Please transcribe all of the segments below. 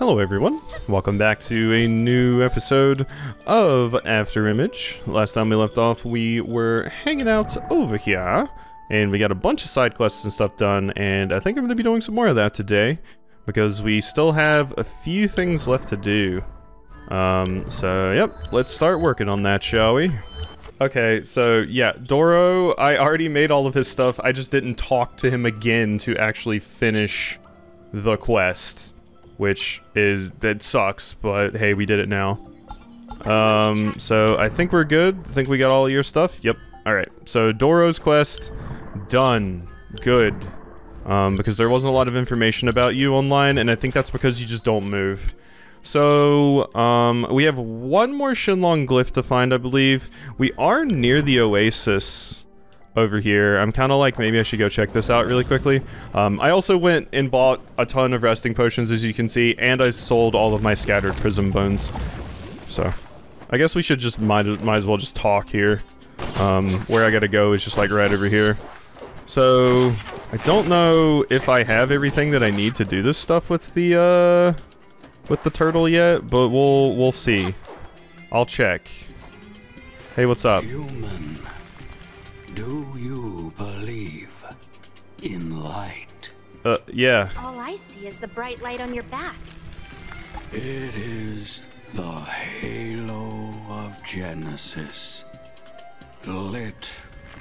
Hello everyone, welcome back to a new episode of Afterimage. Last time we left off, we were hanging out over here, and we got a bunch of side quests and stuff done, and I think I'm going to be doing some more of that today, because we still have a few things left to do. So yep, let's start working on that, shall we? Okay, so yeah, Doro, I already made all of his stuff, I just didn't talk to him again to actually finish the quest. Which is, it sucks, but hey, we did it now. So I think we're good. I think we got all your stuff. Yep. Alright, so Doro's quest, done. Good. Because there wasn't a lot of information about you online, and I think that's because you just don't move. So, we have one more Shenlong glyph to find, I believe. We are near the oasis over here. I'm kind of like, maybe I should go check this out really quickly. I also went and bought a ton of resting potions, as you can see, and I sold all of my scattered prism bones. So, I guess we should just, might as well just talk here. Where I gotta go is just like right over here. So, I don't know if I have everything that I need to do this stuff with the turtle yet, but we'll see. I'll check. Hey, what's up? Human. Do you believe in light? Yeah. All I see is the bright light on your back. It is the Halo of Genesis, lit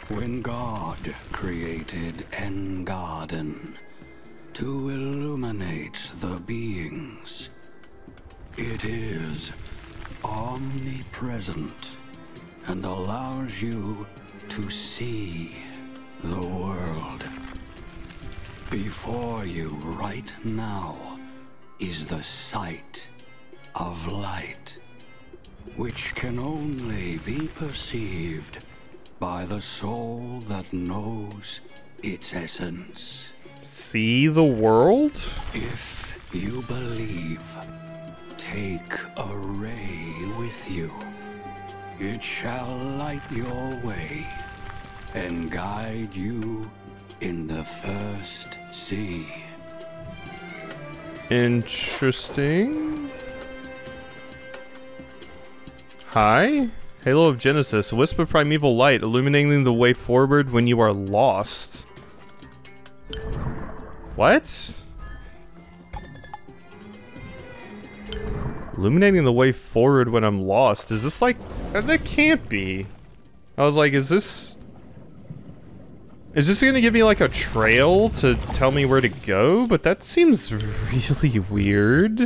when God created Engardin to illuminate the beings. It is omnipresent and allows you to see the world. Before you right now is the sight of light, which can only be perceived by the soul that knows its essence. See the world? If you believe, take a ray with you. It shall light your way and guide you in the first sea. Interesting. Hi. Halo of Genesis, wisp of primeval light, illuminating the way forward when you are lost. What? Illuminating the way forward when I'm lost. Is this like... that can't be. I was like, is this gonna give me like a trail to tell me where to go? But that seems really weird.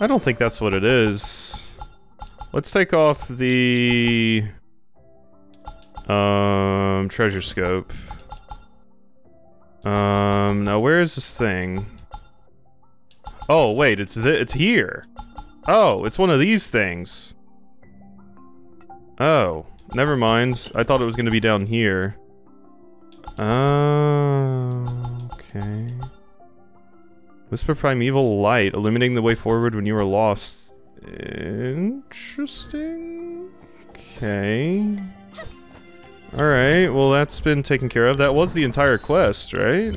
I don't think that's what it is. Let's take off the... treasure scope. Now where is this thing? Oh, wait, it's here. Oh, it's one of these things. Oh, never mind. I thought it was going to be down here. Oh, okay. Whisper primeval light, illuminating the way forward when you are lost. Interesting. Okay. Alright, well that's been taken care of. That was the entire quest, right?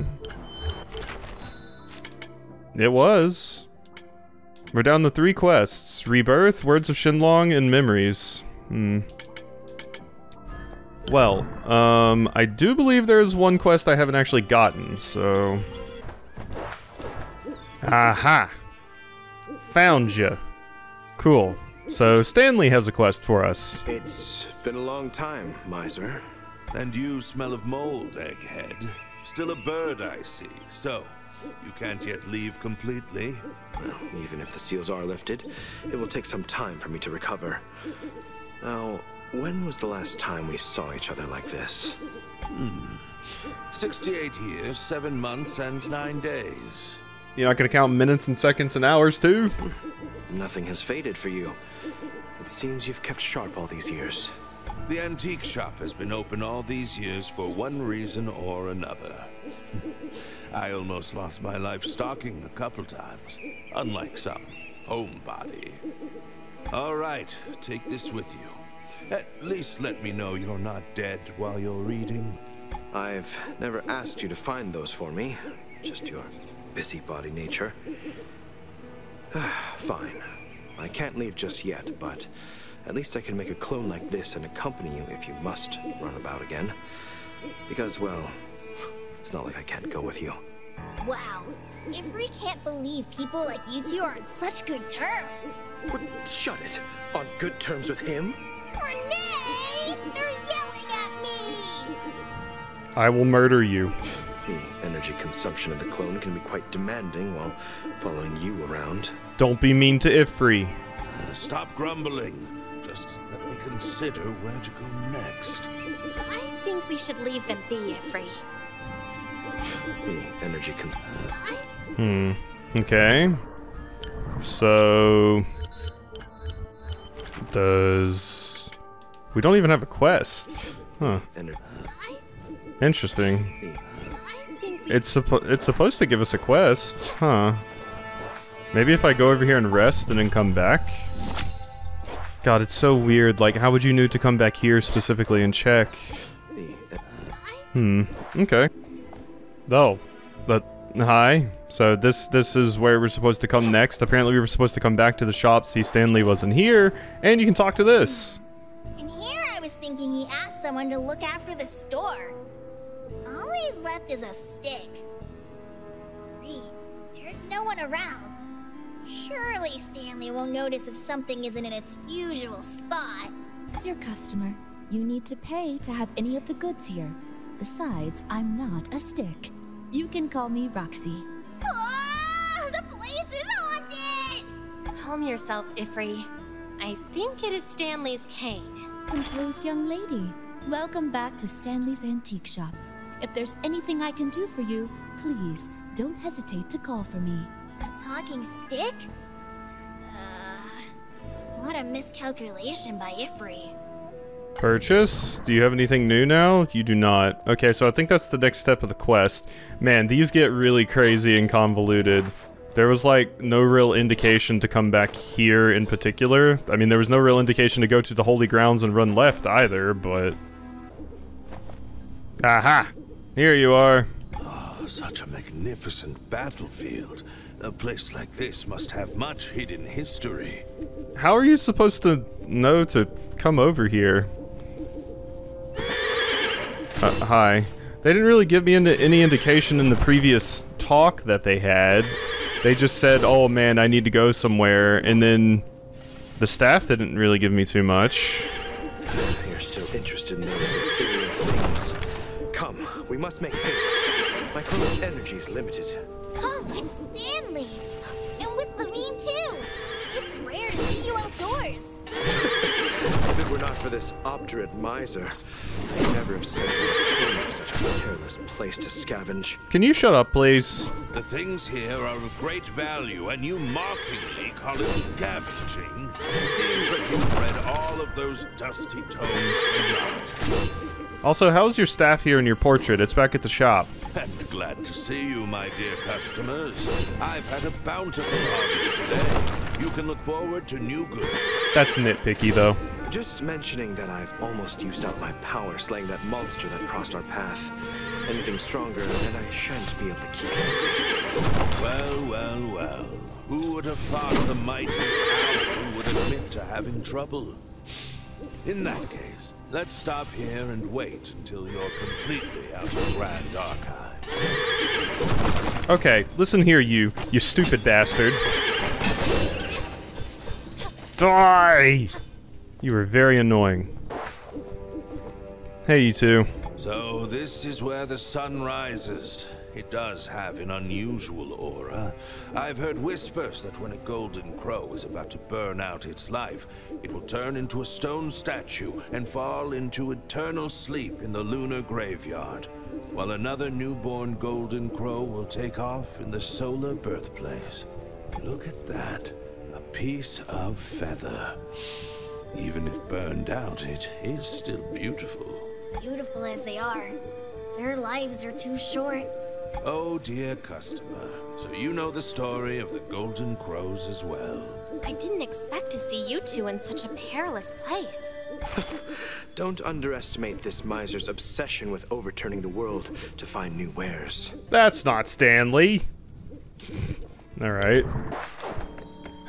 It was. We're down to 3 quests. Rebirth, Words of Shenlong, and Memories. Well, I do believe there's one quest I haven't actually gotten, so... Aha! Found ya. Cool. So, Stanley has a quest for us. It's been a long time, miser. And you smell of mold, egghead. Still a bird, I see. So... you can't yet leave completely. Well, even if the seals are lifted, it will take some time for me to recover. Now, when was the last time we saw each other like this? 68 years, 7 months, and 9 days. You're not gonna count minutes and seconds and hours, too? Nothing has faded for you. It seems you've kept sharp all these years. The antique shop has been open all these years for one reason or another. I almost lost my life stalking a couple times, unlike some homebody. All right, take this with you. At least let me know you're not dead while you're reading. I've never asked you to find those for me, just your busybody nature. Fine. I can't leave just yet, but at least I can make a clone like this and accompany you if you must run about again. Because, well, it's not like I can't go with you. Wow. Ifri can't believe people like you two are on such good terms. Shut it. On good terms with him? Renee! They're yelling at me! I will murder you. The energy consumption of the clone can be quite demanding while following you around. Don't be mean to Ifri. Stop grumbling. Just let me consider where to go next. I think we should leave them be, Ifri. The energy Okay. So... We don't even have a quest. Huh. Interesting. It's supposed to give us a quest. Huh. Maybe if I go over here and rest and then come back? God, it's so weird. Like, how would you know to come back here specifically and check? Okay. Oh, but hi. So this is where we're supposed to come next. Apparently we were supposed to come back to the shop, see Stanley wasn't here, and you can talk to this. And here I was thinking he asked someone to look after the store. All he's left is a stick. Reed, there's no one around. Surely Stanley won't notice if something isn't in its usual spot. Dear customer, you need to pay to have any of the goods here. Besides, I'm not a stick. You can call me Roxy. Oh, the place is haunted! Calm yourself, Ifri. I think it is Stanley's cane. Composed young lady. Welcome back to Stanley's antique shop. If there's anything I can do for you, please don't hesitate to call for me. A talking stick? What a miscalculation by Ifri. Purchase? Do you have anything new now? You do not. Okay, so I think that's the next step of the quest. Man, these get really crazy and convoluted. There was, like, no real indication to come back here in particular. I mean, there was no real indication to go to the Holy Grounds and run left either, but... Aha! Here you are. Oh, such a magnificent battlefield. A place like this must have much hidden history. How are you supposed to know to come over here? Hi. They didn't really give me any indication in the previous talk that they had. They just said, oh man, I need to go somewhere, and then the staff didn't really give me too much. You're still interested in those ethereal things. Come, we must make haste. My clone's energy is limited. Oh, it's Stanley! And with Levine too! It's rare to see you outdoors! If it were not for this obdurate miser, I'd never have sent him to such a careless place to scavenge. Can you shut up, please? The things here are of great value, and you mockingly call it scavenging. It seems that you've read all of those dusty tomes and not. Also, how's your staff here in your portrait? It's back at the shop. And glad to see you, my dear customers. I've had a bountiful harvest today. You can look forward to new goods. That's nitpicky, though. Just mentioning that I've almost used up my power slaying that monster that crossed our path. Anything stronger, and I shan't be able to keep it. Well, well, well. Who would have thought the mighty owl would admit to having trouble? In that case, let's stop here and wait until you're completely out of Grand Archives. Okay, listen here, you stupid bastard. Die! You were very annoying. Hey, you two. So this is where the sun rises. It does have an unusual aura. I've heard whispers that when a golden crow is about to burn out its life, it will turn into a stone statue and fall into eternal sleep in the Lunar Graveyard, while another newborn golden crow will take off in the Solar Birthplace. Look at that. A piece of feather. Even if burned out, it is still beautiful. Beautiful as they are, their lives are too short. Oh, dear customer. So you know the story of the Golden Crows as well. I didn't expect to see you two in such a perilous place. Don't underestimate this miser's obsession with overturning the world to find new wares. That's not Stanley. All right.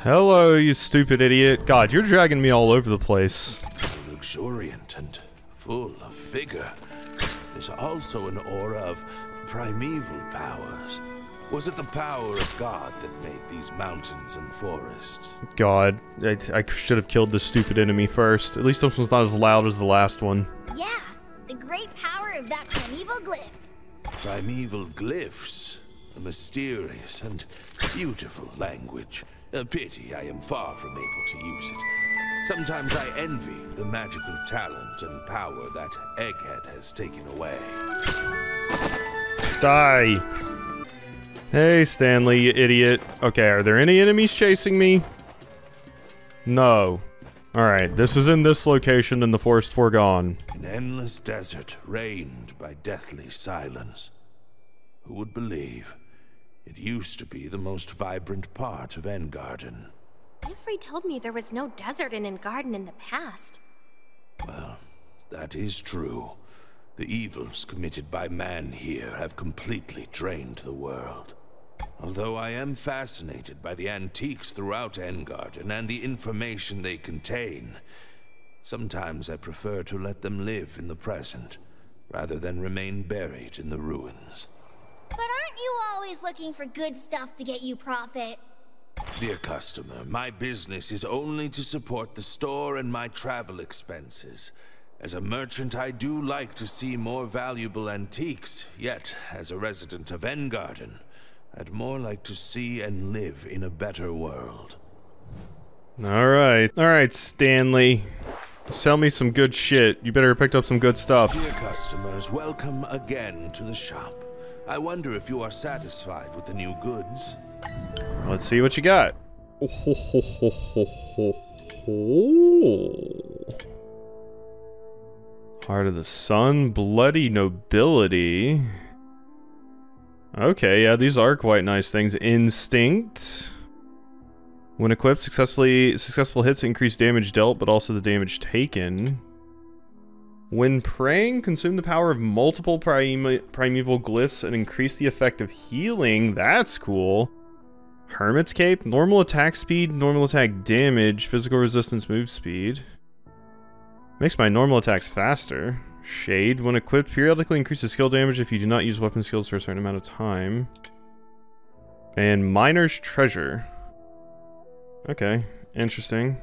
Hello, you stupid idiot. God, you're dragging me all over the place. Luxuriant and full of vigor. There's also an aura of primeval powers. Was it the power of God that made these mountains and forests? God, I should have killed this stupid enemy first. At least this one's not as loud as the last one. Yeah, the great power of that primeval glyph. Primeval glyphs, a mysterious and beautiful language. A pity I am far from able to use it. Sometimes I envy the magical talent and power that Egghead has taken away. Die. Hey, Stanley, you idiot. Okay, are there any enemies chasing me? No. Alright, this is in this location in the Forest Forgone. An endless desert reigned by deathly silence. Who would believe? It used to be the most vibrant part of Engardin. Ifri told me there was no desert in Engardin in the past. Well, that is true. The evils committed by man here have completely drained the world. Although I am fascinated by the antiques throughout Engardin and the information they contain, sometimes I prefer to let them live in the present, rather than remain buried in the ruins. But aren't you always looking for good stuff to get you profit? Dear customer, my business is only to support the store and my travel expenses. As a merchant, I do like to see more valuable antiques, yet, as a resident of Engardin, I'd more like to see and live in a better world. Alright, Stanley. Sell me some good shit. You better pick up some good stuff. Dear customers, welcome again to the shop. I wonder if you are satisfied with the new goods. Let's see what you got. Oh, ho, ho, ho, ho, ho, ho. Heart of the Sun, Bloody Nobility. Okay, yeah, these are quite nice things. Instinct. When equipped, successful hits increase damage dealt, but also the damage taken. When praying, consume the power of multiple primeval glyphs and increase the effect of healing. That's cool. Hermit's Cape, normal attack speed, normal attack damage, physical resistance, move speed. Makes my normal attacks faster. Shade, when equipped, periodically increases skill damage if you do not use weapon skills for a certain amount of time. And Miner's Treasure. Okay, interesting.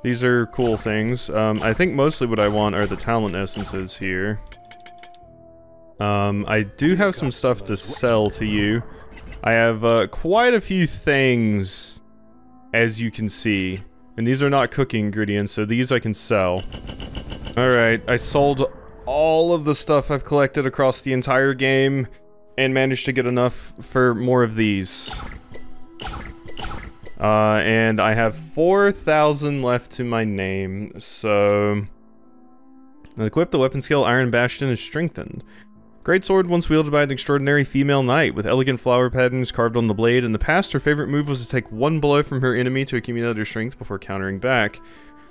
These are cool things. I think mostly what I want are the talent essences here. I do have some stuff to sell to you. I have quite a few things, as you can see. And these are not cooking ingredients, so these I can sell. Alright, I sold all of the stuff I've collected across the entire game and managed to get enough for more of these. And I have 4,000 left to my name, so... Equip the weapon skill Iron Bastion is strengthened. Great sword once wielded by an extraordinary female knight, with elegant flower patterns carved on the blade. In the past, her favorite move was to take one blow from her enemy to accumulate her strength before countering back.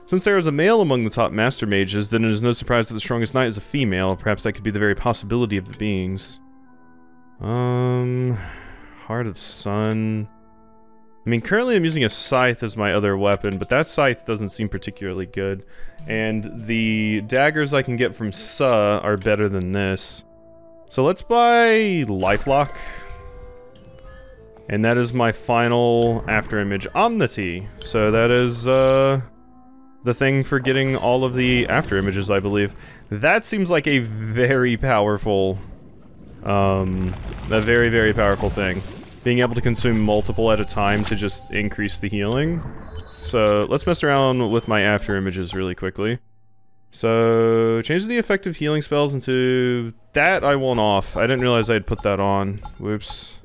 Since there is a male among the top master mages, then it is no surprise that the strongest knight is a female. Perhaps that could be the very possibility of the beings. Heart of Sun... I mean, currently I'm using a scythe as my other weapon, but that scythe doesn't seem particularly good. And the daggers I can get from Su are better than this. So let's buy Life Lock. And that is my final Afterimage Omnity. So that is the thing for getting all of the Afterimages, I believe. That seems like a very powerful, a very, very powerful thing. Being able to consume multiple at a time to just increase the healing. So let's mess around with my Afterimages really quickly. So, change the effective healing spells into... That I want off. I didn't realize I had put that on. Whoops.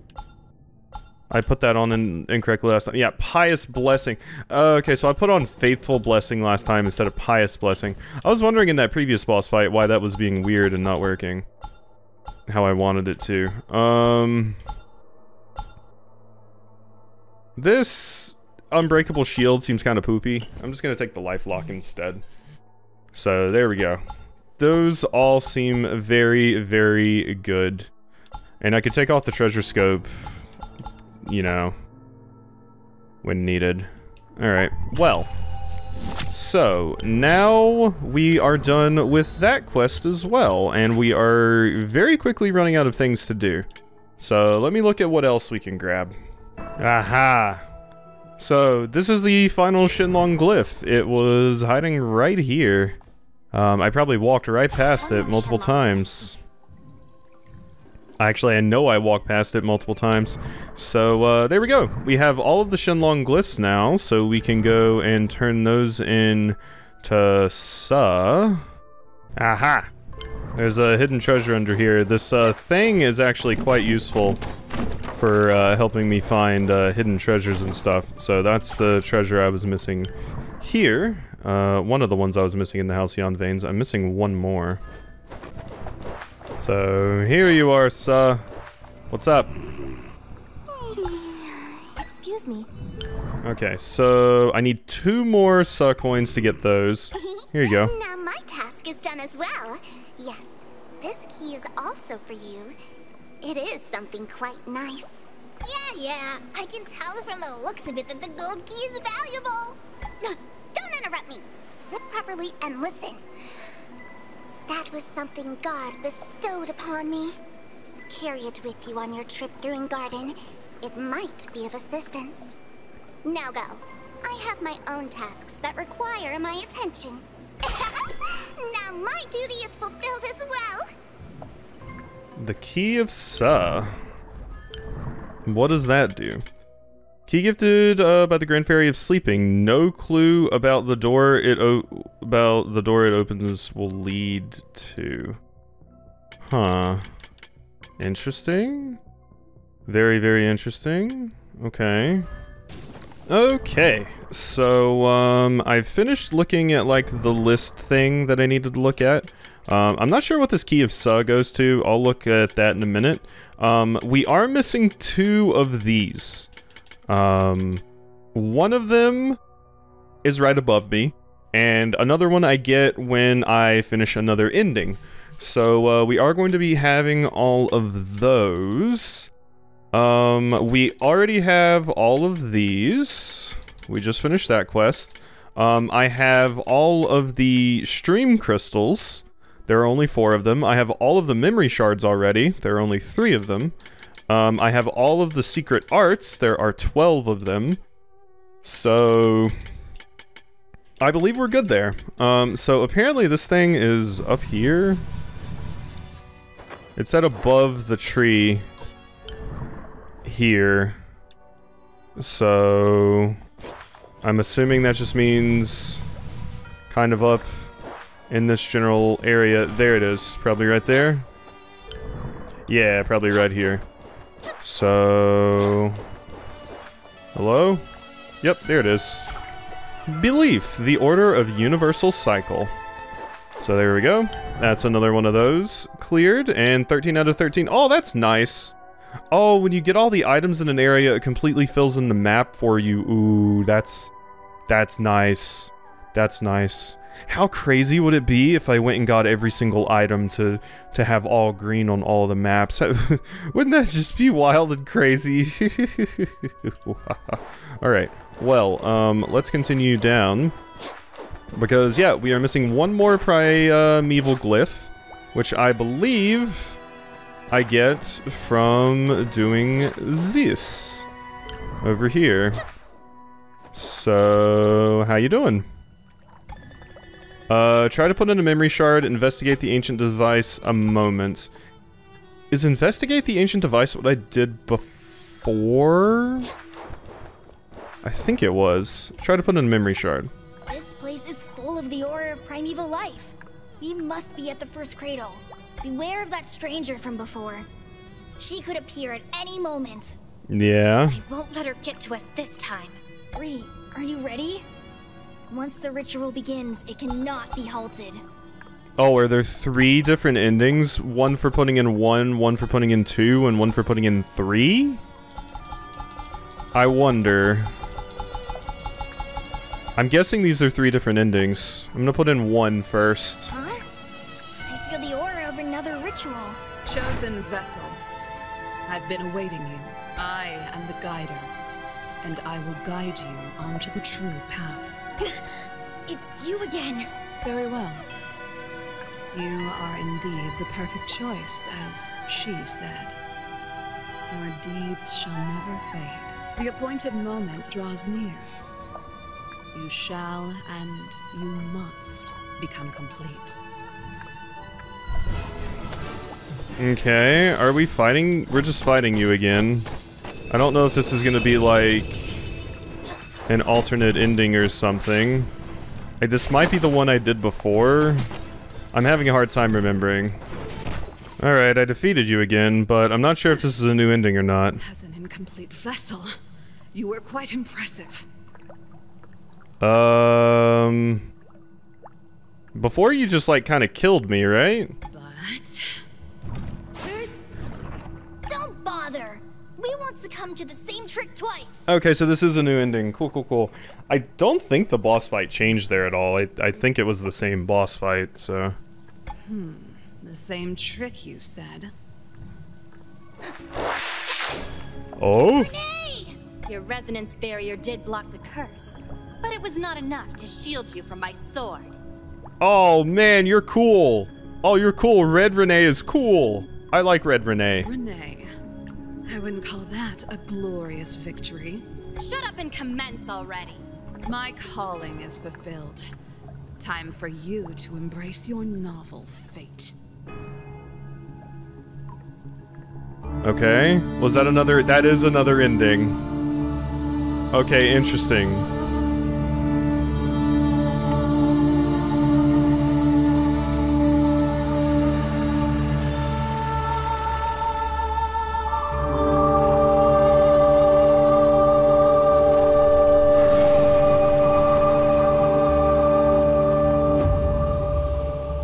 I put that on incorrectly last time. Yeah, Pious Blessing. Okay, so I put on Faithful Blessing last time instead of Pious Blessing. I was wondering in that previous boss fight why that was being weird and not working how I wanted it to. This Unbreakable Shield seems kind of poopy. I'm just going to take the Life Lock instead. So, there we go. Those all seem very, very good. And I could take off the treasure scope, you know, when needed. Alright, well. So, now we are done with that quest as well, and we are very quickly running out of things to do. So, let me look at what else we can grab. Aha! So, this is the final Shenlong glyph. It was hiding right here. I probably walked right past it multiple times. Actually, I know I walked past it multiple times. So, there we go. We have all of the Shenlong glyphs now, so we can go and turn those in to Su. Aha! There's a hidden treasure under here. This, thing is actually quite useful for, helping me find, hidden treasures and stuff. So that's the treasure I was missing here. One of the ones I was missing in the Halcyon Veins. I'm missing one more. So, here you are, Su. What's up? Excuse me. Okay, so I need 2 more Su coins to get those. Here you go. Now my task is done as well. Yes, this key is also for you. It is something quite nice. Yeah, I can tell from the looks of it that the gold key is valuable. No, don't interrupt me. Sit properly and listen. That was something God bestowed upon me. Carry it with you on your trip through Engardin. It might be of assistance. Now go. I have my own tasks that require my attention. Now my duty is fulfilled as well. The Key of Sir. What does that do? Key gifted by the Grand Fairy of Sleeping. No clue about the door it opens will lead to. Huh. Interesting. Very, very interesting. Okay. Okay, so, I've finished looking at, like, the list thing that I needed to look at. I'm not sure what this Key of Sir goes to. I'll look at that in a minute. We are missing 2 of these. One of them is right above me, and another one I get when I finish another ending. So, we are going to be having all of those. We already have all of these. We just finished that quest. I have all of the stream crystals. There are only 4 of them. I have all of the memory shards already. There are only 3 of them. I have all of the secret arts. There are 12 of them. So, I believe we're good there. So apparently this thing is up here. It's set above the tree here, so I'm assuming that just means kind of up in this general area. There it is, probably right there. Yeah, probably right here. So, hello? Yep, there it is. Belief, the Order of Universal Cycle. So there we go. That's another one of those cleared, and 13 out of 13. Oh, that's nice. Oh, when you get all the items in an area, it completely fills in the map for you. Ooh, that's nice. That's nice. How crazy would it be if I went and got every single item to have all green on all the maps? Wouldn't that just be wild and crazy? Alright, well, let's continue down. Because, yeah, we are missing one more primeval glyph, which I believe I get from doing this over here. So, how you doing? Try to put in a memory shard, investigate the ancient device a moment. Is investigate the ancient device what I did before? I think it was. Try to put in a memory shard. This place is full of the aura of primeval life. We must be at the first cradle. Beware of that stranger from before. She could appear at any moment. Yeah. I won't let her get to us this time. Bree, are you ready? Once the ritual begins, it cannot be halted. Oh, are there 3 different endings? One for putting in 1, one for putting in 2, and one for putting in 3? I wonder. I'm guessing these are 3 different endings. I'm gonna put in 1 first. Huh? Chosen vessel, I've been awaiting you. I am the guider. and I will guide you onto the true path. It's you again. Very well. You are indeed the perfect choice, as she said. Your deeds shall never fade. The appointed moment draws near. You shall and you must become complete. Okay, are we fighting? We're just fighting you again. I don't know if this is gonna be like an alternate ending or something. Like, this might be the one I did before. I'm having a hard time remembering. Alright, I defeated you again, but I'm not sure if this is a new ending or not. As an incomplete vessel, you were quite impressive. Before you just like kinda killed me, right? But don't bother. We won't succumb to the same trick twice. Okay, so this is a new ending. Cool, cool, cool. I don't think the boss fight changed there at all. I think it was the same boss fight, so. The same trick you said. Oh? Renee! Your resonance barrier did block the curse, but it was not enough to shield you from my sword. Oh man, you're cool. Oh, you're cool. Red Renee is cool. I like Red Renee. Renee, I wouldn't call that a glorious victory. Shut up and commence already. My calling is fulfilled. Time for you to embrace your novel fate. Okay, was that another? That is another ending. Okay, interesting.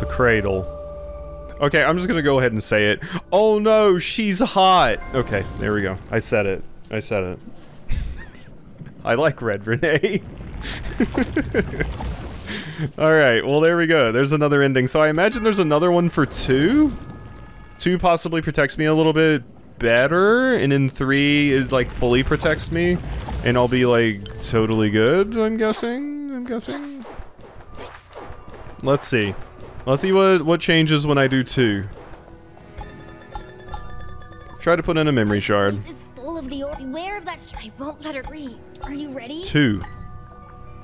Cradle. Okay, I'm just gonna go ahead and say it. Oh no, she's hot! Okay, there we go. I said it. I said it. I like Red Renee. Alright, well there we go. There's another ending. So I imagine there's another one for 2. 2 possibly protects me a little bit better, and in 3 is like fully protects me, and I'll be like totally good, I'm guessing? Let's see. Let's see what changes when I do 2. Try to put in a memory shard. This is full of the beware of that. I won't let her read. Are you ready? 2.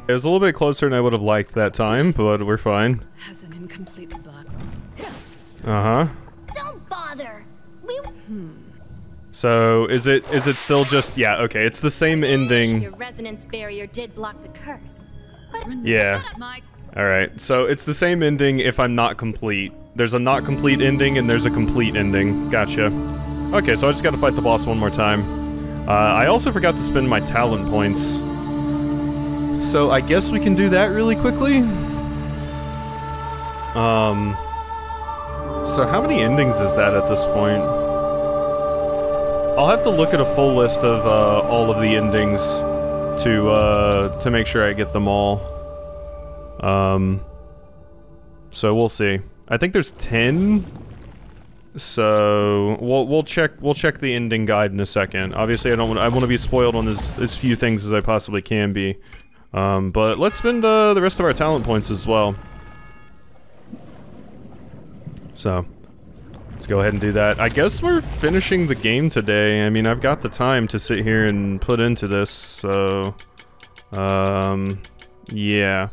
It was a little bit closer than I would have liked that time, but we're fine. Has an incomplete bug. Uh huh. Don't bother. We. So is it still just okay? It's the same ending. Your resonance barrier did block the curse. Yeah. Shut up, Mike. Alright, so it's the same ending if I'm not complete. There's a not complete ending and there's a complete ending. Gotcha. Okay, so I just gotta fight the boss one more time. I also forgot to spend my talent points. So I guess we can do that really quickly? So how many endings is that at this point? I'll have to look at a full list of all of the endings to make sure I get them all. So we'll see. I think there's 10. So we'll check the ending guide in a second. Obviously, I want to be spoiled on as few things as I possibly can be. But let's spend the rest of our talent points as well. So let's go ahead and do that. I guess we're finishing the game today. I mean, I've got the time to sit here and put into this. So, yeah.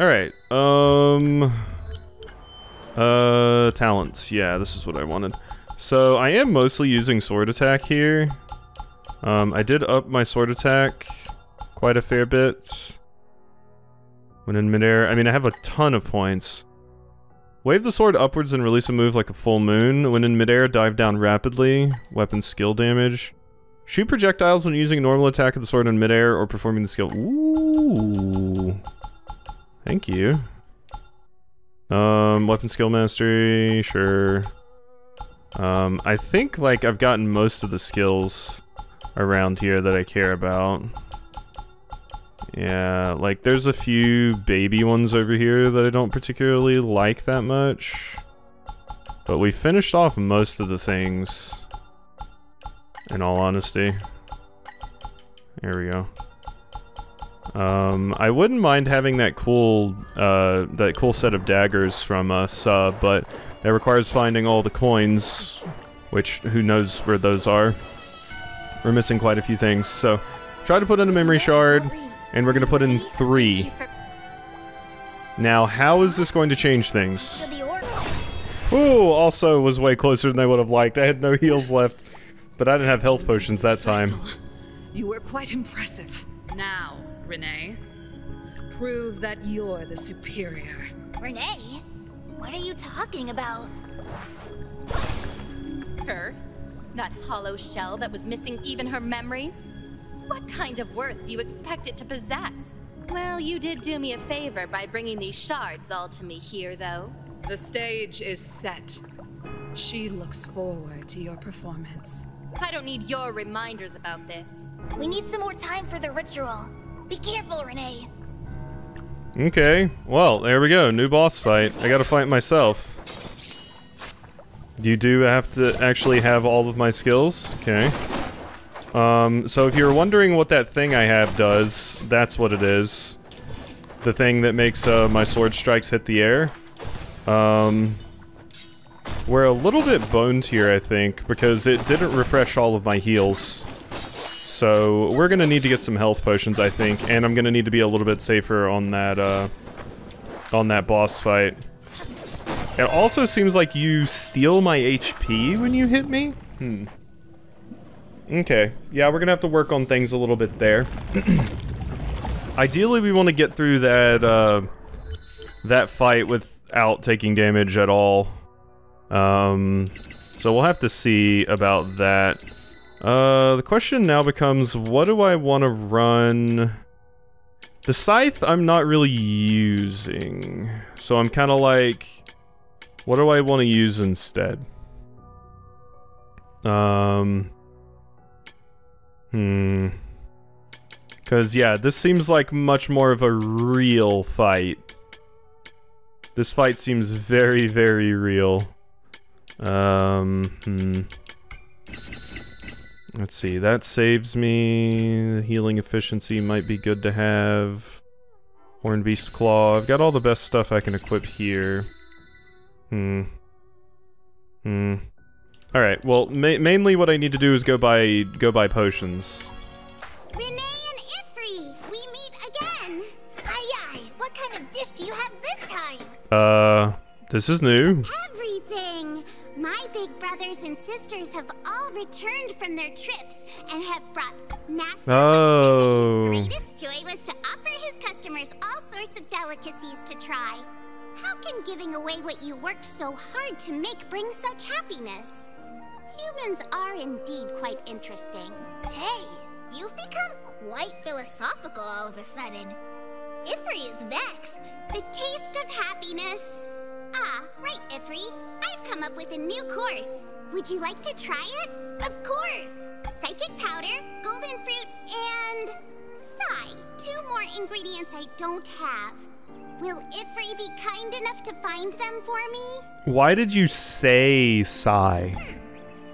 Alright, talents. Yeah, this is what I wanted. So, I am mostly using sword attack here. I did up my sword attack quite a fair bit. When in midair, I mean, I have a ton of points. Wave the sword upwards and release a move like a full moon. When in midair, dive down rapidly. Weapon skill damage. Shoot projectiles when using a normal attack of the sword in midair or performing the skill. Ooh. Thank you. Weapon skill mastery, sure. I think, like, I've gotten most of the skills around here that I care about. Yeah, like, there's a few baby ones over here that I don't particularly like that much. But we finished off most of the things, in all honesty. There we go. I wouldn't mind having that cool set of daggers from Su, but that requires finding all the coins, which, who knows where those are. We're missing quite a few things, so try to put in a memory shard, and we're gonna put in 3. Now, how is this going to change things? Ooh, also was way closer than I would have liked. I had no heals left, but I didn't have health potions that time. You were quite impressive. Now, Renee, prove that you're the superior. Renee? What are you talking about? Her? That hollow shell that was missing even her memories? What kind of worth do you expect it to possess? Well, you did do me a favor by bringing these shards all to me here, though. The stage is set. She looks forward to your performance. I don't need your reminders about this. We need some more time for the ritual. Be careful, Renee. Okay. Well, there we go. New boss fight. I gotta fight myself. You do have to actually have all of my skills. Okay. So if you're wondering what that thing I have does, that's what it is. The thing that makes my sword strikes hit the air. We're a little bit boned here, I think, because it didn't refresh all of my heals. So we're gonna need to get some health potions, I think, and I'm gonna need to be a little bit safer on that boss fight. It also seems like you steal my HP when you hit me? Hmm. Okay. Yeah, we're gonna have to work on things a little bit there. Ideally, we want to get through that, that fight without taking damage at all. So we'll have to see about that. The question now becomes, what do I want to run? The scythe I'm not really using, so I'm kind of like, what do I want to use instead? Because, yeah, this seems like much more of a real fight. This fight seems very, very real. Let's see, that saves me. Healing efficiency might be good to have. Horn Beast Claw. I've got all the best stuff I can equip here. Alright, well, mainly what I need to do is go buy potions. Renee and Ifri, we meet again! Aye aye, what kind of dish do you have this time? This is new. Everything! My big brothers and sisters have all returned from their trips and have brought Master His greatest joy was to offer his customers all sorts of delicacies to try. How can giving away what you worked so hard to make bring such happiness? Humans are indeed quite interesting. Hey, you've become quite philosophical all of a sudden. Ifri is vexed. The taste of happiness. Ah, right, Ifri. I've come up with a new course. Would you like to try it? Of course! Psychic powder, golden fruit, and... Sigh, 2 more ingredients I don't have. Will Ifri be kind enough to find them for me? Why did you say sigh?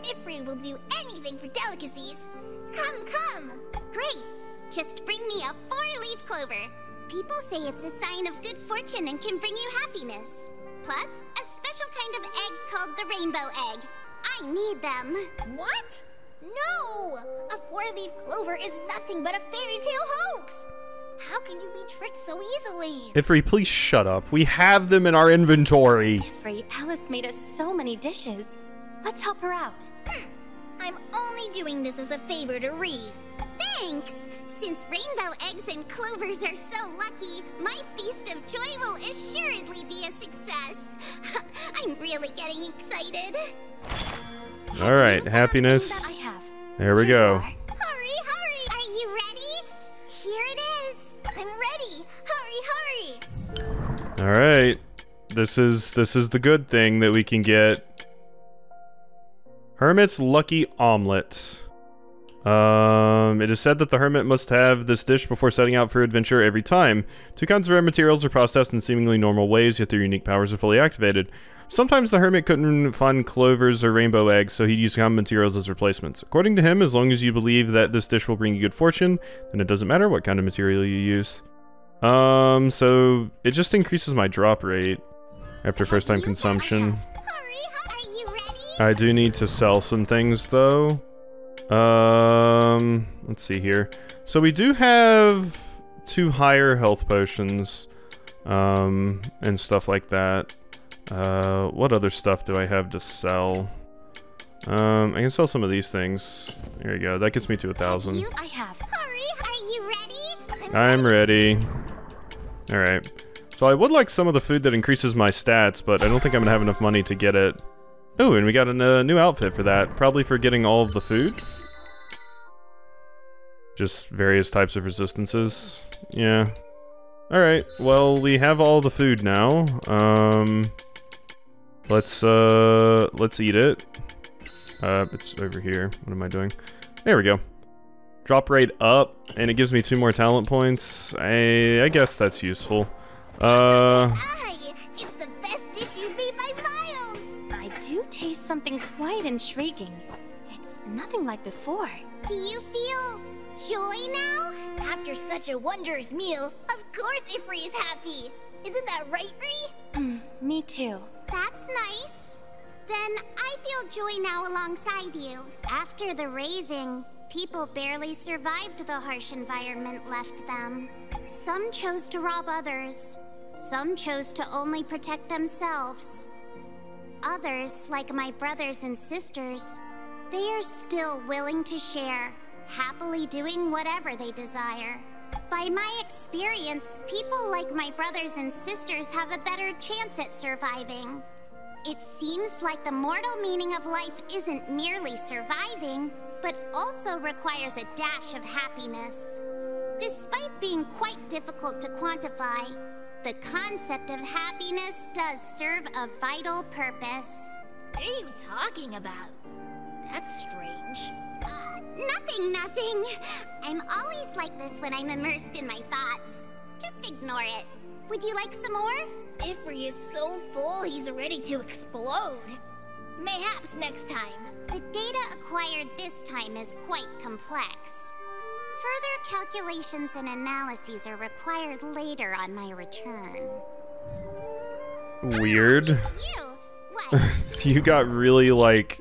Ifri will do anything for delicacies. Come, come. Great. Just bring me a 4-leaf clover. People say it's a sign of good fortune and can bring you happiness. Plus, a special kind of egg called the rainbow egg. I need them. What? No! A 4-leaf clover is nothing but a fairy tale hoax. How can you be tricked so easily? Ifri, please shut up. We have them in our inventory. Ifri, Alice made us so many dishes. Let's help her out. I'm only doing this as a favor to Ree. Thanks! Since rainbow eggs and clovers are so lucky, my feast of joy will assuredly be a success. I'm really getting excited. Alright, happiness. There we go. Hurry, hurry! Are you ready? Here it is! I'm ready! Hurry, hurry! Alright. This is the good thing that we can get. Hermit's Lucky Omelet. It is said that the hermit must have this dish before setting out for adventure every time. 2 kinds of rare materials are processed in seemingly normal ways, yet their unique powers are fully activated. Sometimes the hermit couldn't find clovers or rainbow eggs, so he'd use common materials as replacements. According to him, as long as you believe that this dish will bring you good fortune, then it doesn't matter what kind of material you use. So it just increases my drop rate after first time consumption. I do need to sell some things though. Let's see here. So we do have 2 higher health potions, and stuff like that. What other stuff do I have to sell? I can sell some of these things. Here we go. That gets me to 1,000. I'm ready. All right. So I would like some of the food that increases my stats, but I don't think I'm gonna have enough money to get it. Oh, and we got a new outfit for that. Probably for getting all of the food. Just various types of resistances. Yeah. Alright, well, we have all the food now. Let's eat it. It's over here. What am I doing? There we go. Drop rate up, and it gives me 2 more talent points. I guess that's useful. It's the best dish you've made by miles! I do taste something quite intriguing. It's nothing like before. Do you feel joy now? After such a wondrous meal, of course Ifri is happy. Isn't that right, Ri? Me too. That's nice. Then I feel joy now alongside you. After the raising, people barely survived the harsh environment left them. Some chose to rob others. Some chose to only protect themselves. Others, like my brothers and sisters, they are still willing to share, happily doing whatever they desire. By my experience, people like my brothers and sisters have a better chance at surviving. It seems like the mortal meaning of life isn't merely surviving, but also requires a dash of happiness. Despite being quite difficult to quantify, the concept of happiness does serve a vital purpose. What are you talking about? That's strange. Nothing. I'm always like this when I'm immersed in my thoughts. Just ignore it. Would you like some more? Ifri is so full, he's ready to explode. Mayhaps next time. The data acquired this time is quite complex. Further calculations and analyses are required later on my return. Weird. You. What? You got really, like,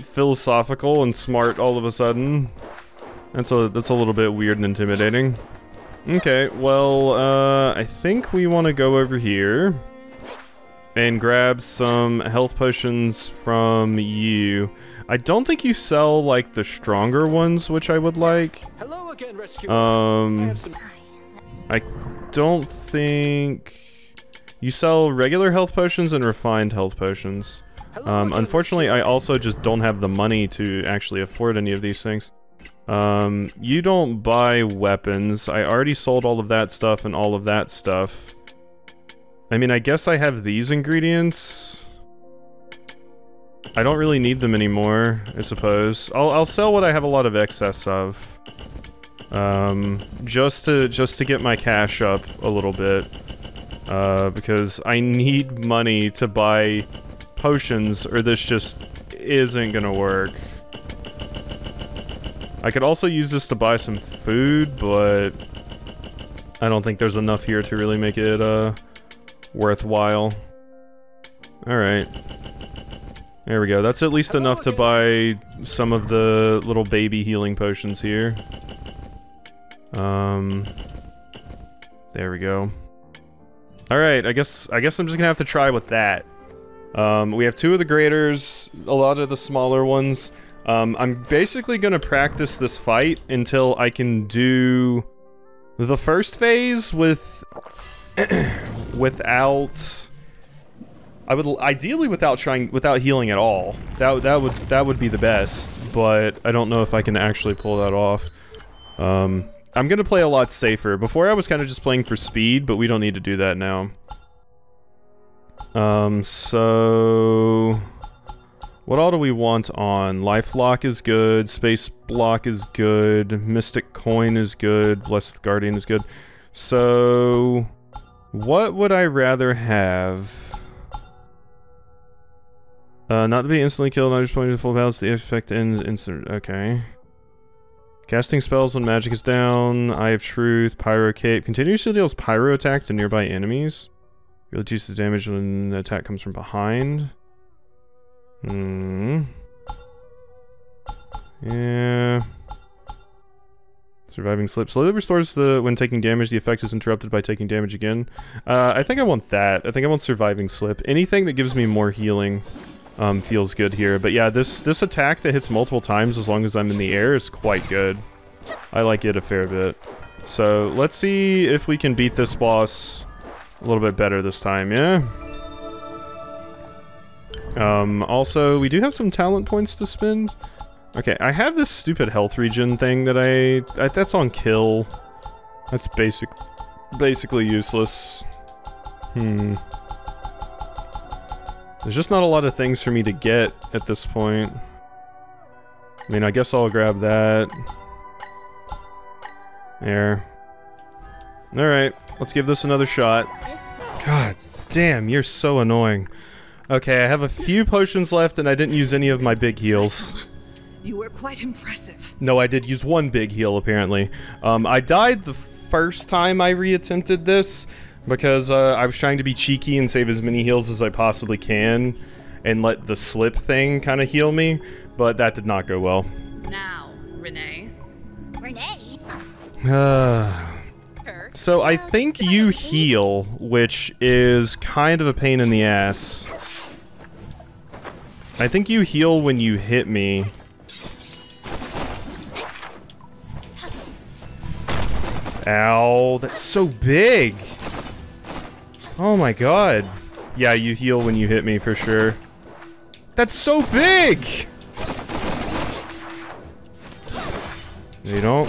philosophical and smart all of a sudden. That's a little bit weird and intimidating. Okay, well, I think we want to go over here and grab some health potions from you. I don't think you sell, like, the stronger ones, which I would like. Hello again, rescuer. I don't think you sell regular health potions and refined health potions. Unfortunately, I also just don't have the money to actually afford any of these things. You don't buy weapons. I already sold all of that stuff and all of that stuff. I mean, I guess I have these ingredients. I don't really need them anymore, I suppose. I'll sell what I have a lot of excess of. Just to get my cash up a little bit. Because I need money to buy potions, or this just isn't gonna work. I could also use this to buy some food, but I don't think there's enough here to really make it worthwhile. Alright. There we go. That's at least enough to buy some of the little baby healing potions here. There we go. Alright, I guess I'm just gonna have to try with that. We have 2 of the graders, a lot of the smaller ones. I'm basically gonna practice this fight until I can do the first phase without healing at all. That would be the best, but I don't know if I can actually pull that off. I'm gonna play a lot safer. Before I was kind of just playing for speed, but we don't need to do that now. So what all do we want on? Life Lock is good, Space Block is good, Mystic Coin is good, Blessed Guardian is good. So what would I rather have? Not to be instantly killed, I'm just playing to full balance, the effect ends instant. Okay. Casting spells when magic is down, Eye of Truth, Pyro Cape. Continuously deals Pyro attack to nearby enemies. Reduces damage when the attack comes from behind. Hmm. Yeah. Surviving Slip. Slowly restores the when taking damage, the effect is interrupted by taking damage again. I think I want that. I think I want Surviving Slip. Anything that gives me more healing feels good here. But yeah, this attack that hits multiple times as long as I'm in the air is quite good. I like it a fair bit. So let's see if we can beat this boss a little bit better this time, yeah? Also, we do have some talent points to spend. Okay, I have this stupid health regen thing that that's on kill. That's basically useless. There's just not a lot of things for me to get at this point. I mean, I guess I'll grab that. There. Alright, let's give this another shot. God damn, you're so annoying. Okay, I have a few potions left and I didn't use any of my big heals. You were quite impressive. No, I did use one big heal, apparently. I died the first time I reattempted this. Because I was trying to be cheeky and save as many heals as I possibly can and let the slip thing kind of heal me, but that did not go well. Now, Renee. Renee? So I think you heal, which is kind of a pain in the ass. I think you heal when you hit me. Ow, that's so big! Oh my god. Yeah, you heal when you hit me for sure. That's so big! You don't?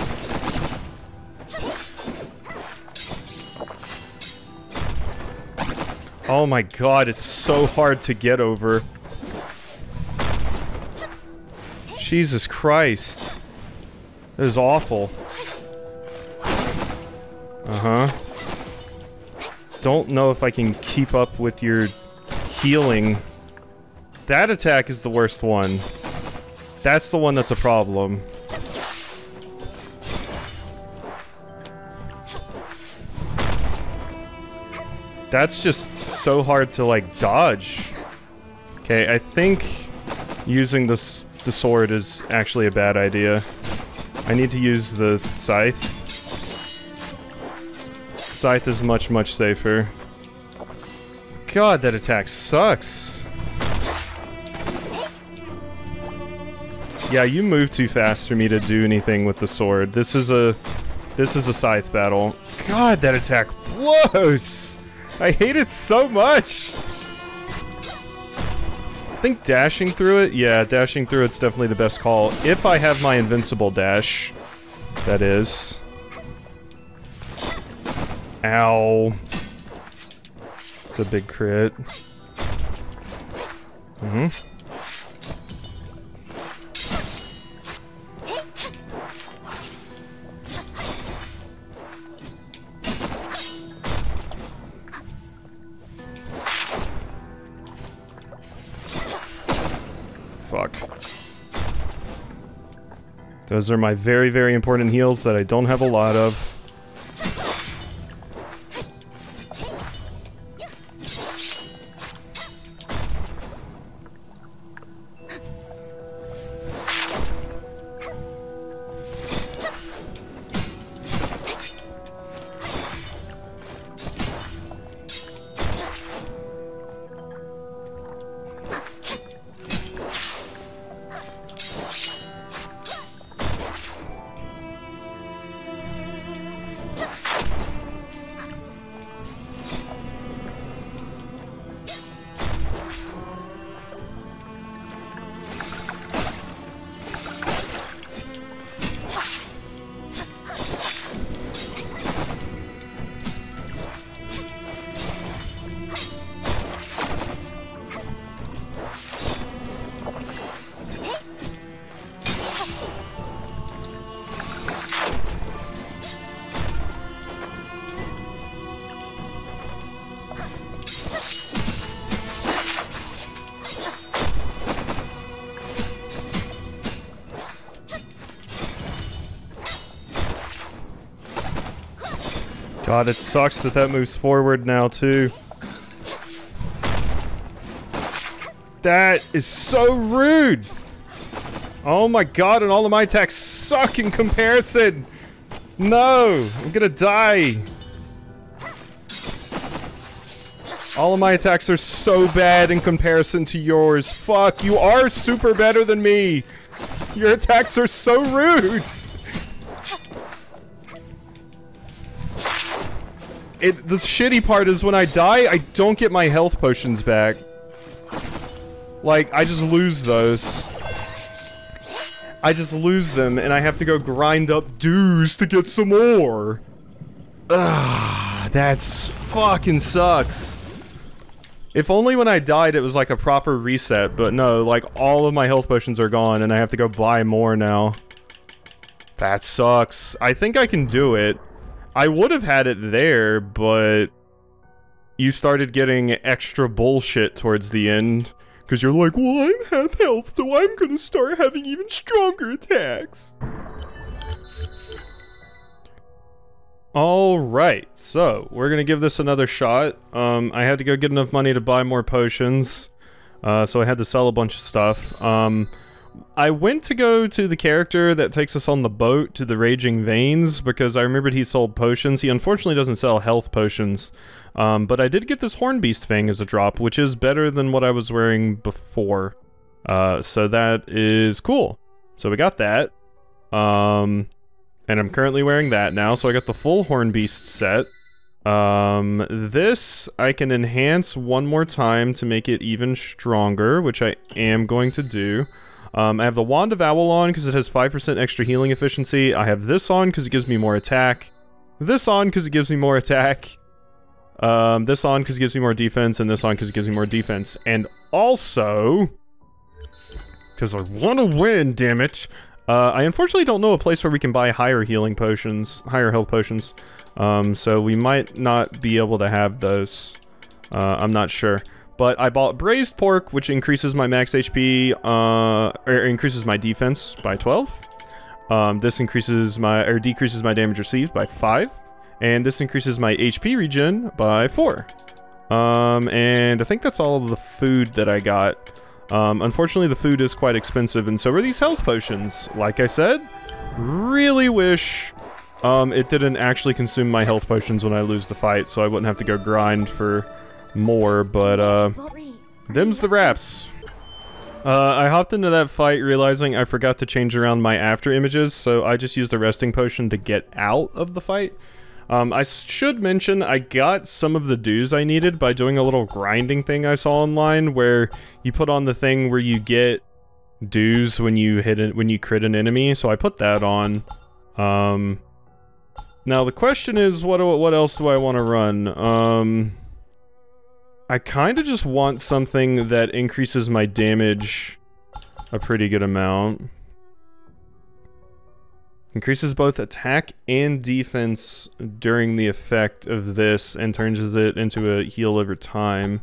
Oh my god, it's so hard to get over. Jesus Christ. That is awful. Uh-huh. Don't know if I can keep up with your healing. That attack is the worst one. That's the one that's a problem. That's just so hard to, like, dodge. Okay, I think using the sword is actually a bad idea. I need to use the scythe. Scythe is much safer. God, that attack sucks. Yeah, you move too fast for me to do anything with the sword. This is a scythe battle. God, that attack blows! I hate it so much! I think dashing through it? Yeah, dashing through it's definitely the best call. If I have my invincible dash, that is. Ow. It's a big crit. Fuck. Those are my very important heals that I don't have a lot of. God, it sucks that that moves forward now, too. That is so rude! Oh my god, and all of my attacks suck in comparison! No! I'm gonna die! All of my attacks are so bad in comparison to yours. Fuck, you are super better than me! Your attacks are so rude! The shitty part is when I die, I don't get my health potions back. Like, I just lose those. I just lose them, and I have to go grind up dues to get some more! Ugh, that's fucking sucks. If only when I died it was like a proper reset, but no, like, all of my health potions are gone, and I have to go buy more now. That sucks. I think I can do it. I would have had it there, but you started getting extra bullshit towards the end. Because you're like, well, I'm half health, so I'm gonna start having even stronger attacks. Alright, so we're gonna give this another shot. I had to go get enough money to buy more potions. So I had to sell a bunch of stuff. I went to go to the character that takes us on the boat to the Raging Veins, because I remembered he sold potions. He unfortunately doesn't sell health potions, but I did get this Hornbeast Fang as a drop, which is better than what I was wearing before, so that is cool. So we got that, and I'm currently wearing that now, so I got the full Hornbeast set. This I can enhance one more time to make it even stronger, which I am going to do. I have the Wand of Owl on because it has 5% extra healing efficiency. I have this on because it gives me more attack. This on because it gives me more attack. This on because it gives me more defense, and this on because it gives me more defense. And also, because I want to win, damn it. I unfortunately don't know a place where we can buy higher healing potions, higher health potions. So we might not be able to have those. I'm not sure. But I bought Braised Pork, which increases my max HP, or increases my defense by 12. This increases my, or decreases my damage received by 5. And this increases my HP regen by 4. And I think that's all of the food that I got. Unfortunately, the food is quite expensive, and so are these health potions. Like I said, really wish it didn't actually consume my health potions when I lose the fight, so I wouldn't have to go grind for more, but them's the wraps. I hopped into that fight realizing I forgot to change around my after images, so I just used a resting potion to get out of the fight. I should mention I got some of the dues I needed by doing a little grinding thing I saw online where you put on the thing where you get dues when you hit it, when you crit an enemy, so I put that on. Now the question is, what else do I want to run? I kind of just want something that increases my damage a pretty good amount. Increases both attack and defense during the effect of this and turns it into a heal over time.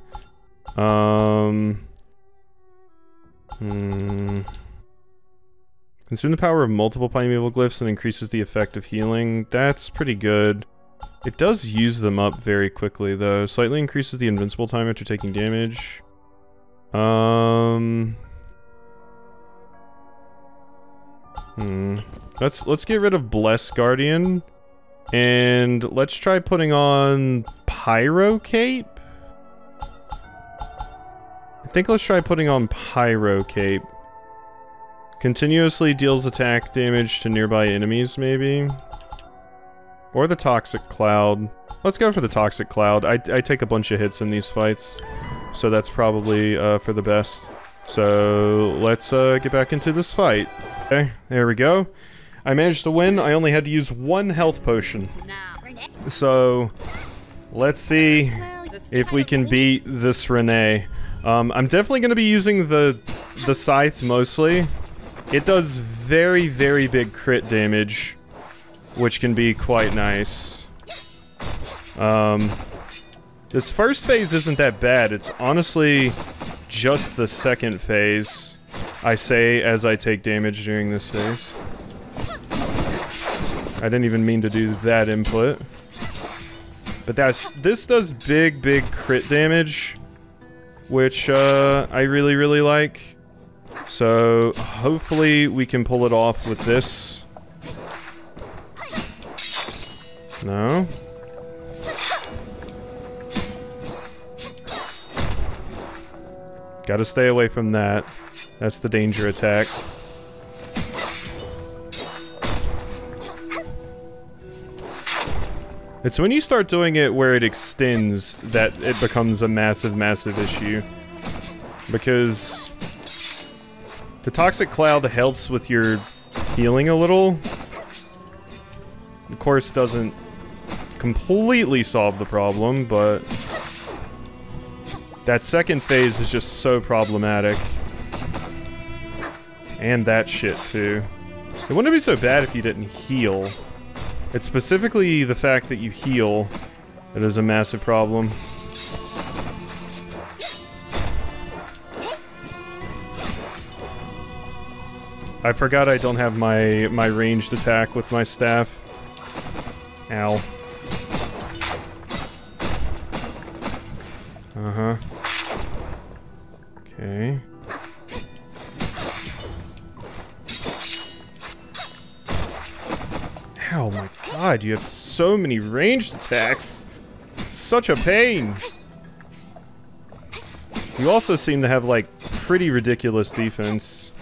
Consume the power of multiple Primeval Glyphs and increases the effect of healing. That's pretty good. It does use them up very quickly, though. Slightly increases the invincible time after taking damage. Let's get rid of Blessed Guardian. And let's try putting on Pyro Cape. I think let's try putting on Pyro Cape. Continuously deals attack damage to nearby enemies, maybe? Or the Toxic Cloud. Let's go for the Toxic Cloud. I take a bunch of hits in these fights, so that's probably for the best. So let's get back into this fight. Okay, there we go. I managed to win. I only had to use one health potion. So let's see if we can beat this Renee. I'm definitely going to be using the scythe mostly. It does very, very big crit damage, which can be quite nice. This first phase isn't that bad. It's honestly just the second phase, I say as I take damage during this phase. I didn't even mean to do that input. But this does big crit damage, which I really like. So hopefully we can pull it off with this. No. Gotta stay away from that. That's the danger attack. It's when you start doing it where it extends that it becomes a massive issue. Because the Toxic Cloud helps with your healing a little. Of course, doesn't completely solve the problem, but that second phase is just so problematic. And that shit, too. It wouldn't be so bad if you didn't heal. It's specifically the fact that you heal that is a massive problem. I forgot I don't have my ranged attack with my staff. Ow. Uh-huh. Okay. Ow, my God, you have so many ranged attacks. It's such a pain. You also seem to have, like, pretty ridiculous defense.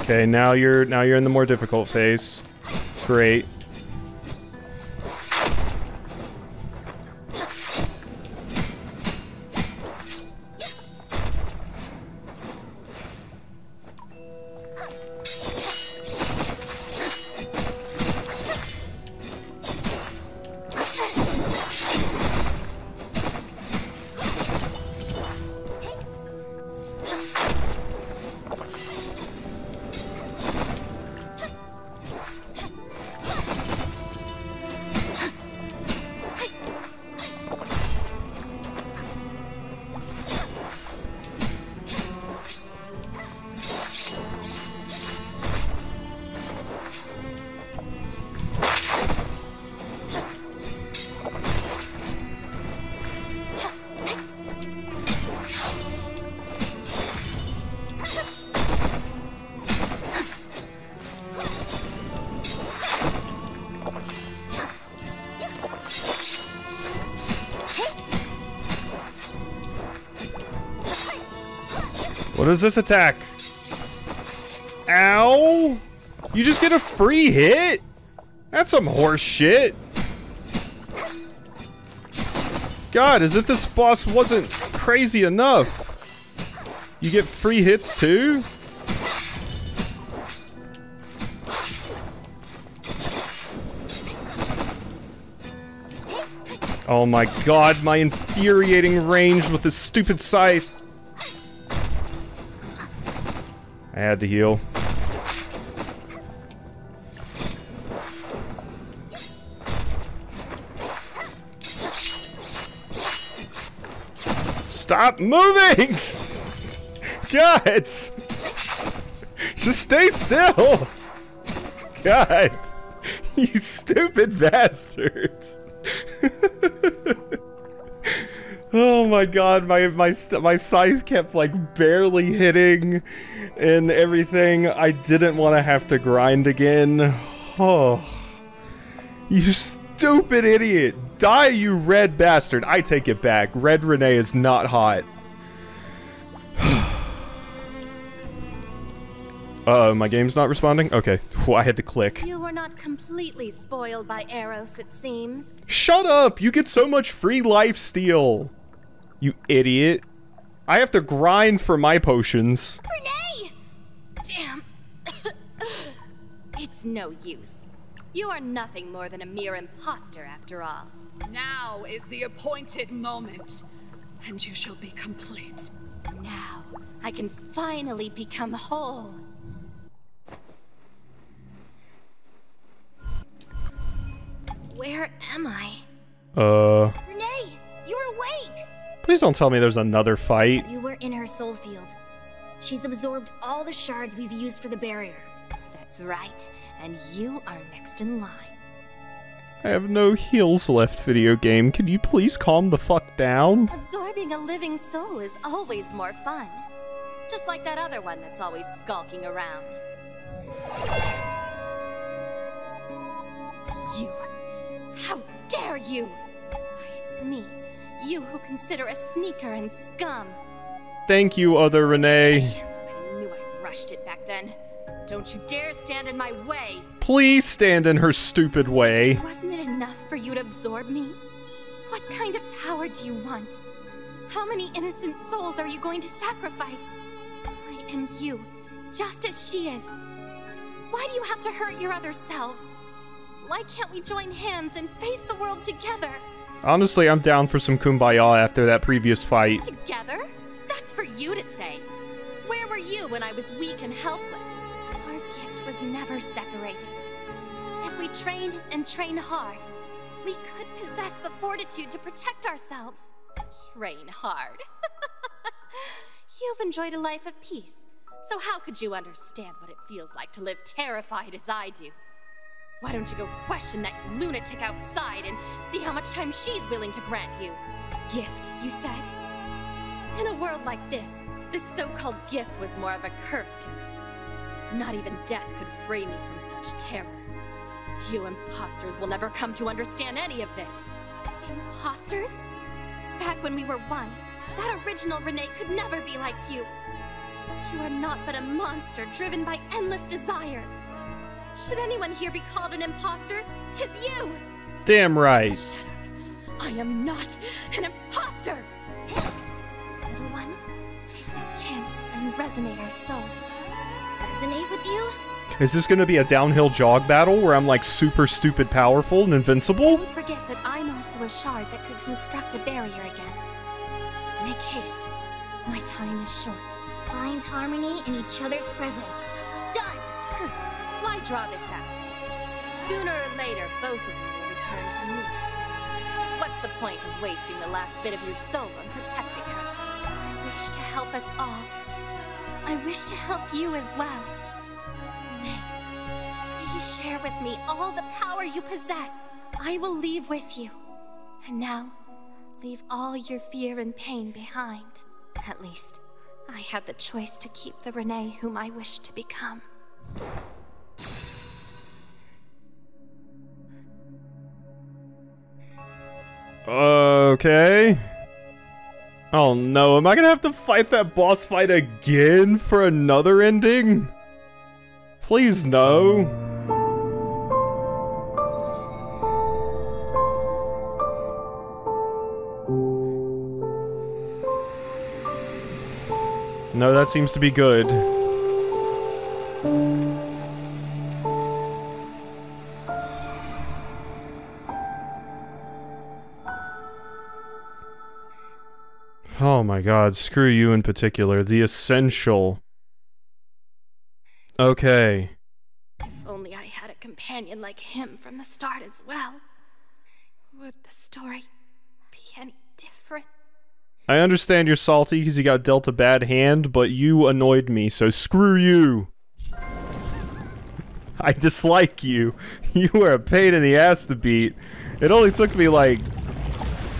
Okay, now you're in the more difficult phase. Great. What is this attack? Ow! You just get a free hit? That's some horse shit. God, as if this boss wasn't crazy enough. You get free hits too? Oh my God, my infuriating range with this stupid scythe. I had to heal. Stop moving! God! Just stay still! God! You stupid bastards! Oh my God, my scythe kept like barely hitting and everything. I didn't want to have to grind again. Oh, you stupid idiot. Die, you red bastard. I take it back. Red Renee is not hot. My game's not responding? Okay. Oh, I had to click. You were not completely spoiled by Eros, it seems. Shut up! You get so much free lifesteal. You idiot. I have to grind for my potions. Renee! Damn. It's no use. You are nothing more than a mere imposter after all. Now is the appointed moment, and you shall be complete. Now, I can finally become whole. Where am I? Renee, you're awake! Please don't tell me there's another fight. You were in her soul field. She's absorbed all the shards we've used for the barrier. That's right, and you are next in line. I have no heals left, video game. Can you please calm the fuck down? Absorbing a living soul is always more fun. Just like that other one that's always skulking around. You! How dare you! Why, it's me. You who consider a sneaker and scum. Thank you, other Renee. Damn, I knew I rushed it back then. Don't you dare stand in my way! Please stand in her stupid way! Wasn't it enough for you to absorb me? What kind of power do you want? How many innocent souls are you going to sacrifice? I am you, just as she is. Why do you have to hurt your other selves? Why can't we join hands and face the world together? Honestly, I'm down for some kumbaya after that previous fight. Together? That's for you to say. Where were you when I was weak and helpless? Our gift was never separated. If we train and train hard, we could possess the fortitude to protect ourselves. Train hard. You've enjoyed a life of peace, so how could you understand what it feels like to live terrified as I do? Why don't you go question that lunatic outside and see how much time she's willing to grant you? Gift, you said? In a world like this, this so-called gift was more of a curse to me. Not even death could free me from such terror. You imposters will never come to understand any of this. Imposters? Back when we were one, that original Renee could never be like you. You are not but a monster driven by endless desire. Should anyone here be called an imposter, 'tis you! Damn right. Shut up. I am not an imposter! Little one, take this chance and resonate our souls. Resonate with you? Is this gonna be a downhill jog battle where I'm like super stupid powerful and invincible? Don't forget that I'm also a shard that could construct a barrier again. Make haste. My time is short. Finds harmony in each other's presence. Done! Why draw this out? Sooner or later, both of you will return to me. What's the point of wasting the last bit of your soul on protecting her? I wish to help us all. I wish to help you as well. Renee, please share with me all the power you possess. I will leave with you. And now, leave all your fear and pain behind. At least, I had the choice to keep the Renee whom I wished to become. Okay. Oh no, am I gonna have to fight that boss fight again for another ending? Please no. No, that seems to be good. Oh my god, screw you in particular. The essential. Okay. If only I had a companion like him from the start as well. Would the story be any different? I understand you're salty because you got dealt a bad hand, but you annoyed me, so screw you. I dislike you. You were a pain in the ass to beat. It only took me like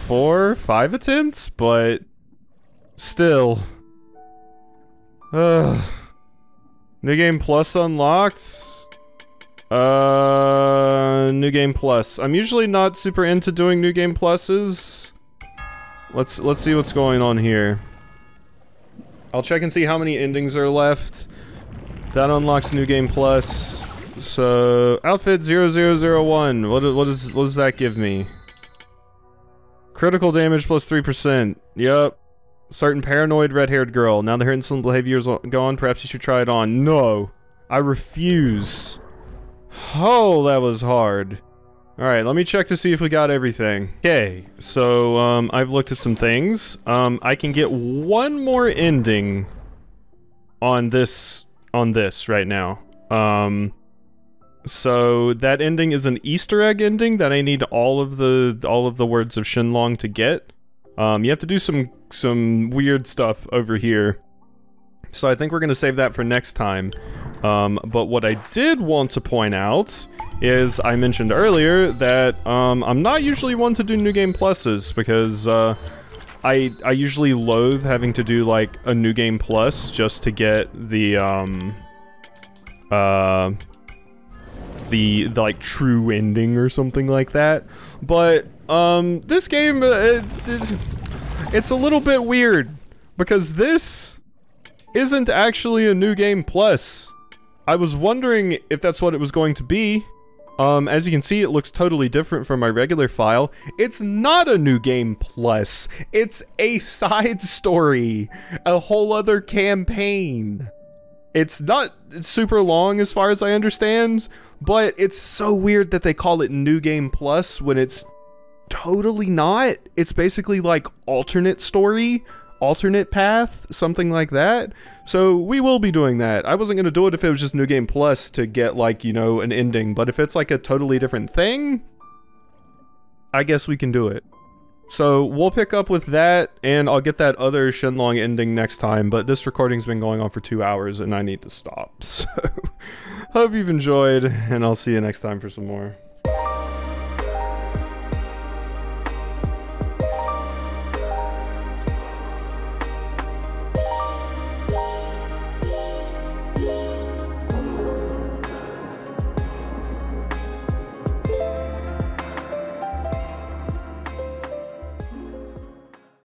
4 or 5 attempts, but... still. Ugh. New game plus unlocked. New game plus. I'm usually not super into doing new game pluses. Let's see what's going on here. I'll check and see how many endings are left. That unlocks new game plus. So outfit 0001. What does that give me? Critical damage plus 3%. Yup. Certain paranoid red-haired girl. Now that her insolent behavior is gone, perhaps you should try it on. No. I refuse. Oh, that was hard. Alright, let me check to see if we got everything. Okay, so, I've looked at some things. I can get one more ending on this right now. So that ending is an Easter egg ending that I need all of the words of Shenlong to get. You have to do some weird stuff over here. So I think we're gonna save that for next time. But what I did want to point out is I mentioned earlier that I'm not usually one to do New Game Pluses because I usually loathe having to do like a New Game Plus just to get the like true ending or something like that. But this game, it's a little bit weird because this isn't actually a New Game Plus. I was wondering if that's what it was going to be. As you can see, it looks totally different from my regular file. It's not a New Game Plus. It's a side story, a whole other campaign. It's not super long as far as I understand, but it's so weird that they call it New Game Plus when it's totally not. It's basically like alternate story, alternate path, something like that. So we will be doing that. I wasn't going to do it if it was just New Game Plus to get like, you know, an ending, but if it's like a totally different thing, I guess we can do it. So we'll pick up with that, and I'll get that other Shenlong ending next time, but this recording's been going on for 2 hours and I need to stop. So hope you've enjoyed, and I'll see you next time for some more.